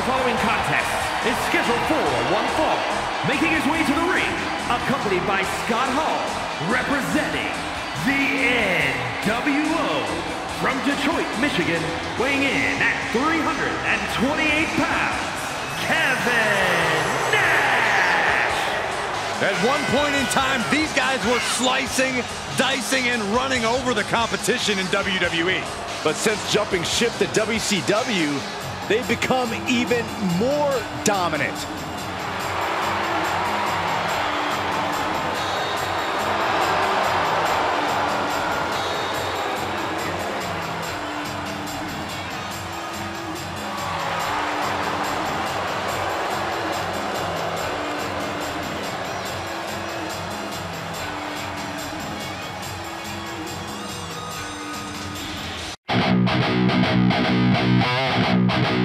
The following contest is scheduled for one fall. Making his way to the ring, accompanied by Scott Hall, representing the NWO from Detroit, Michigan, weighing in at 328 pounds, Kevin Nash. At one point in time, these guys were slicing, dicing, and running over the competition in WWE. But since jumping ship to WCW, they've become even more dominant.